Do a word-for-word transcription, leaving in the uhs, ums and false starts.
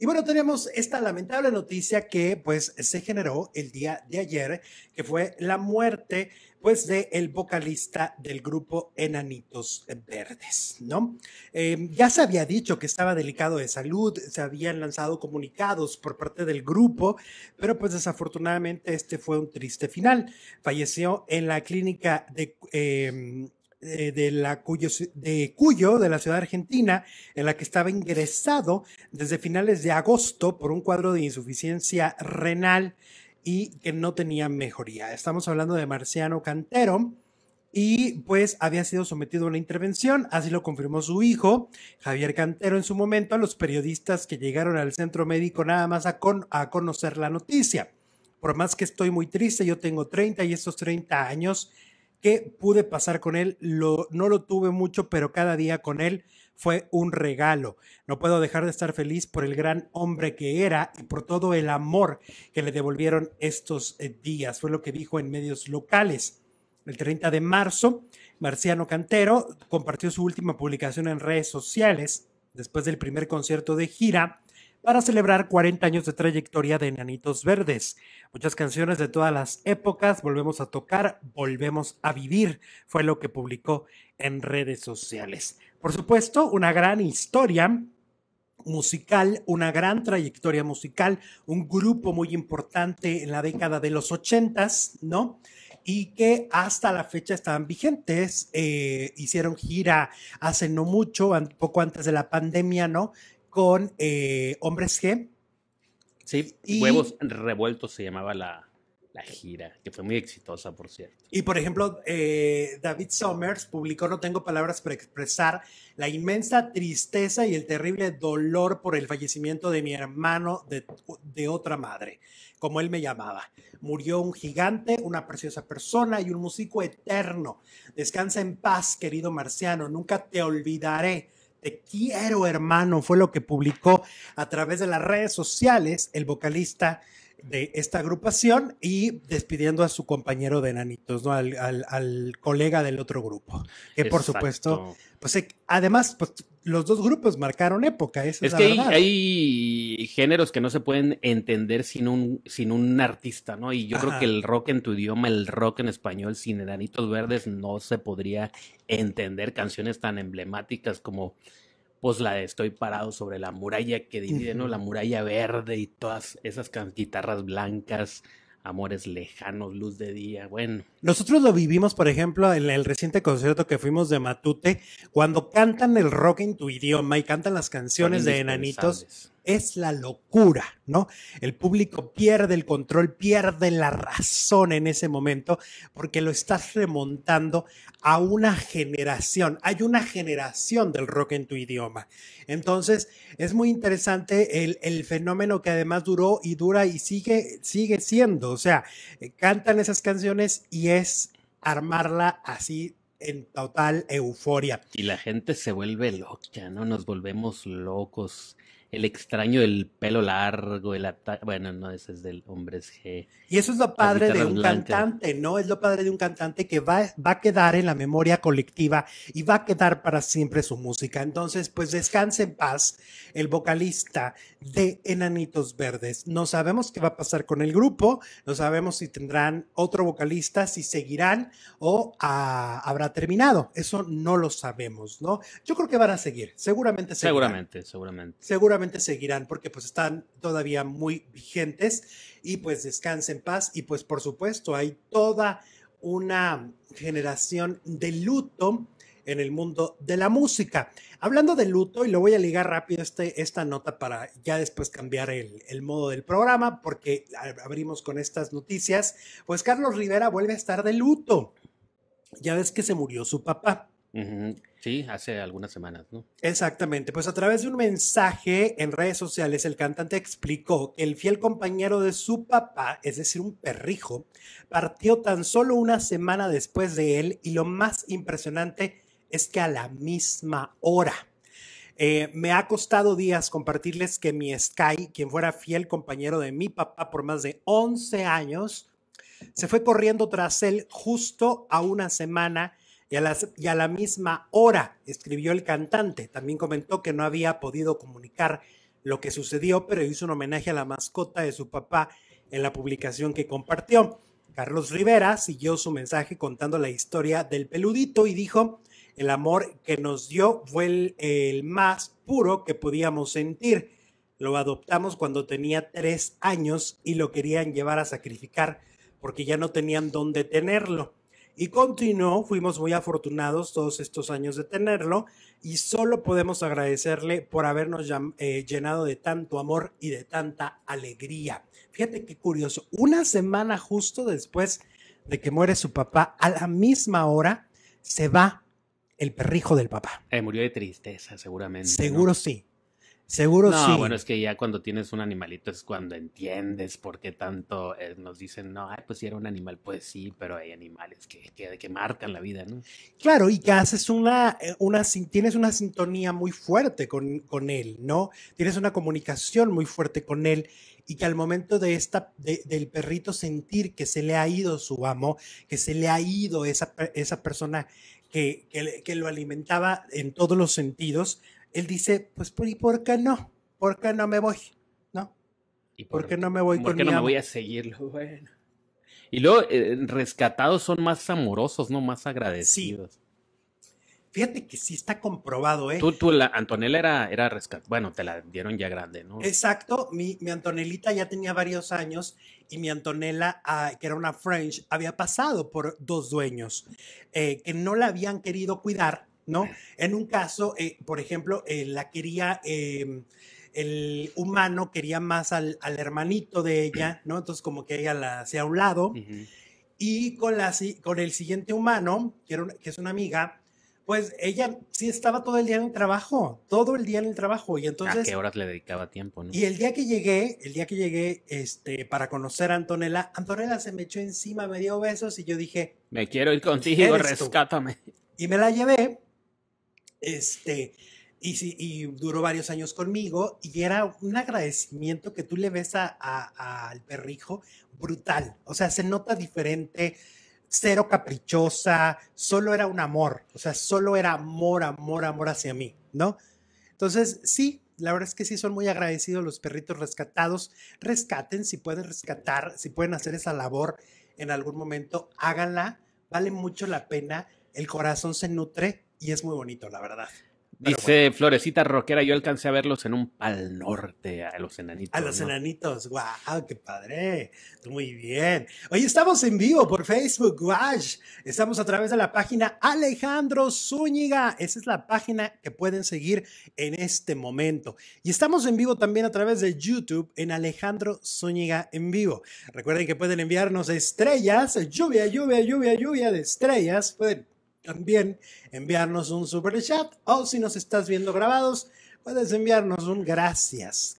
Y bueno, tenemos esta lamentable noticia que pues se generó el día de ayer, que fue la muerte pues de el vocalista del grupo Enanitos Verdes, ¿no? Eh, ya se había dicho que estaba delicado de salud, se habían lanzado comunicados por parte del grupo, pero pues desafortunadamente este fue un triste final. Falleció en la clínica de... Eh, de la Cuyo, de Cuyo, de la ciudad argentina, en la que estaba ingresado desde finales de agosto por un cuadro de insuficiencia renal y que no tenía mejoría. Estamos hablando de Marciano Cantero y pues había sido sometido a una intervención, así lo confirmó su hijo, Javier Cantero, en su momento a los periodistas que llegaron al centro médico nada más a, con, a conocer la noticia. Por más que estoy muy triste, yo tengo treinta y estos treinta años que pude pasar con él, lo, no lo tuve mucho, pero cada día con él fue un regalo. No puedo dejar de estar feliz por el gran hombre que era y por todo el amor que le devolvieron estos días, fue lo que dijo en medios locales. El treinta de marzo, Marciano Cantero compartió su última publicación en redes sociales después del primer concierto de gira para celebrar cuarenta años de trayectoria de Enanitos Verdes. Muchas canciones de todas las épocas, volvemos a tocar, volvemos a vivir, fue lo que publicó en redes sociales. Por supuesto, una gran historia musical, una gran trayectoria musical, un grupo muy importante en la década de los ochentas, ¿no? Y que hasta la fecha estaban vigentes, eh, hicieron gira hace no mucho, poco antes de la pandemia, ¿no? Con eh, Hombres G. Sí, y Huevos Revueltos se llamaba la, la gira, que fue muy exitosa, por cierto. Y, por ejemplo, eh, David Summers publicó No tengo palabras para expresar la inmensa tristeza y el terrible dolor por el fallecimiento de mi hermano de, de otra madre, como él me llamaba. Murió un gigante, una preciosa persona y un músico eterno. Descansa en paz, querido Marciano, nunca te olvidaré. Te quiero, hermano, fue lo que publicó a través de las redes sociales el vocalista de esta agrupación y despidiendo a su compañero de Enanitos, ¿no? Al, al, al colega del otro grupo. Que por Exacto. supuesto, pues además, pues, los dos grupos marcaron época. Esa es, es la que hay, hay géneros que no se pueden entender sin un, sin un artista, ¿no? Y yo Ajá. creo que el rock en tu idioma, el rock en español, sin Enanitos Verdes, no se podría entender canciones tan emblemáticas como pues la de Estoy parado sobre la muralla que divide, ¿no? La muralla verde y todas esas guitarras blancas, amores lejanos, luz de día, bueno. Nosotros lo vivimos, por ejemplo, en el reciente concierto que fuimos de Matute, cuando cantan el rock en tu idioma y cantan las canciones de Enanitos, es la locura, ¿no? El público pierde el control, pierde la razón en ese momento, porque lo estás remontando a una generación. Hay una generación del rock en tu idioma. Entonces, es muy interesante el, el fenómeno que además duró y dura y sigue, sigue siendo. O sea, cantan esas canciones y es armarla así en total euforia. Y la gente se vuelve loca, ¿no? Nos volvemos locos. El extraño del pelo largo, el ataque, bueno, no, ese es del Hombres G. Y eso es lo padre de un blanca. cantante, ¿no? Es lo padre de un cantante que va, va a quedar en la memoria colectiva y va a quedar para siempre su música. Entonces, pues descanse en paz el vocalista de Enanitos Verdes. No sabemos qué va a pasar con el grupo, no sabemos si tendrán otro vocalista, si seguirán o a, habrá terminado. Eso no lo sabemos, ¿no? Yo creo que van a seguir, seguramente seguirán. Seguramente, seguramente. Seguramente seguirán porque pues están todavía muy vigentes y pues descansen en paz y pues por supuesto hay toda una generación de luto en el mundo de la música. Hablando de luto, y lo voy a ligar rápido este, esta nota para ya después cambiar el, el modo del programa porque abrimos con estas noticias, pues Carlos Rivera vuelve a estar de luto. Ya ves que se murió su papá. Uh-huh. Sí, hace algunas semanas, ¿no? Exactamente, pues a través de un mensaje en redes sociales el cantante explicó que el fiel compañero de su papá, es decir, un perrijo, partió tan solo una semana después de él y lo más impresionante es que a la misma hora. Eh, me ha costado días compartirles que mi Sky, quien fuera fiel compañero de mi papá por más de once años, se fue corriendo tras él justo a una semana Y a, las, y a la misma hora, escribió el cantante. También comentó que no había podido comunicar lo que sucedió, pero hizo un homenaje a la mascota de su papá en la publicación que compartió. Carlos Rivera siguió su mensaje contando la historia del peludito y dijo: el amor que nos dio fue el, el más puro que podíamos sentir. Lo adoptamos cuando tenía tres años y lo querían llevar a sacrificar porque ya no tenían dónde tenerlo. Y continuó: fuimos muy afortunados todos estos años de tenerlo y solo podemos agradecerle por habernos eh, llenado de tanto amor y de tanta alegría. Fíjate qué curioso, una semana justo después de que muere su papá, a la misma hora se va el perrijo del papá. Eh, murió de tristeza seguramente. Seguro, ¿no? Sí. Seguro no, sí. No, bueno, es que ya cuando tienes un animalito es cuando entiendes por qué tanto eh, nos dicen, no, ay, pues si era un animal, pues sí, pero hay animales que, que, que marcan la vida, ¿no? Claro, y que haces una, una tienes una sintonía muy fuerte con, con él, ¿no? Tienes una comunicación muy fuerte con él y que al momento de esta, de, del perrito sentir que se le ha ido su amo, que se le ha ido esa, esa persona que, que, que lo alimentaba en todos los sentidos, él dice, pues, ¿y por qué no? ¿Por qué no me voy? ¿No? ¿Y por, ¿Por qué no me voy con mi amo? ¿Por qué no me voy a seguirlo? Bueno. Y luego, eh, rescatados son más amorosos, ¿no? Más agradecidos. Sí. Fíjate que sí está comprobado, ¿eh? Tú, tú, la Antonella era, era rescatada. Bueno, te la dieron ya grande, ¿no? Exacto. Mi, mi Antonellita ya tenía varios años y mi Antonella, ah, que era una French, había pasado por dos dueños eh, que no la habían querido cuidar, ¿no? En un caso, eh, por ejemplo, eh, la quería, eh, el humano quería más al, al hermanito de ella, ¿no? Entonces como que ella la hacía a un lado. Uh-huh. Y con, la, con el siguiente humano, que, era una, que es una amiga, pues ella sí estaba todo el día en el trabajo, todo el día en el trabajo. Y entonces, ¿a qué horas le dedicaba tiempo, no? Y el día que llegué, el día que llegué este, para conocer a Antonella, Antonella se me echó encima, me dio besos y yo dije, me quiero ir contigo, rescátame. Tú. Y me la llevé. Este, y, y duró varios años conmigo y era un agradecimiento que tú le ves a, a, a, al perrijo brutal, o sea, se nota diferente, cero caprichosa, solo era un amor, o sea, solo era amor, amor, amor hacia mí, ¿no? Entonces, sí, la verdad es que sí son muy agradecidos los perritos rescatados. Rescaten, si pueden rescatar, si pueden hacer esa labor en algún momento, háganla, vale mucho la pena, el corazón se nutre. Y es muy bonito, la verdad. Pero dice, bueno, Florecita Roquera, yo alcancé a verlos en un Pal Norte, a los enanitos. A los ¿no? enanitos, guau, wow, qué padre. Muy bien. Oye, estamos en vivo por Facebook, guau. Estamos a través de la página Alejandro Zúñiga. Esa es la página que pueden seguir en este momento. Y estamos en vivo también a través de YouTube en Alejandro Zúñiga en vivo. Recuerden que pueden enviarnos estrellas, lluvia, lluvia, lluvia, lluvia de estrellas. Pueden también enviarnos un super chat o si nos estás viendo grabados, puedes enviarnos un gracias.